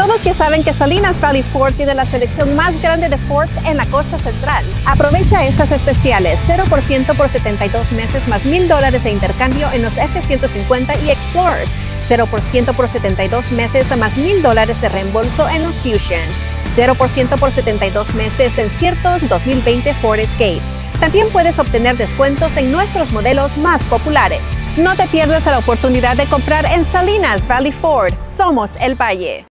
Todos ya saben que Salinas Valley Ford tiene la selección más grande de Ford en la costa central. Aprovecha estas especiales, 0% por 72 meses más $1,000 de intercambio en los F-150 y Explorers, 0% por 72 meses más $1,000 de reembolso en los Fusion, 0% por 72 meses en ciertos 2020 Ford Escapes. También puedes obtener descuentos en nuestros modelos más populares. No te pierdas la oportunidad de comprar en Salinas Valley Ford. Somos el Valle.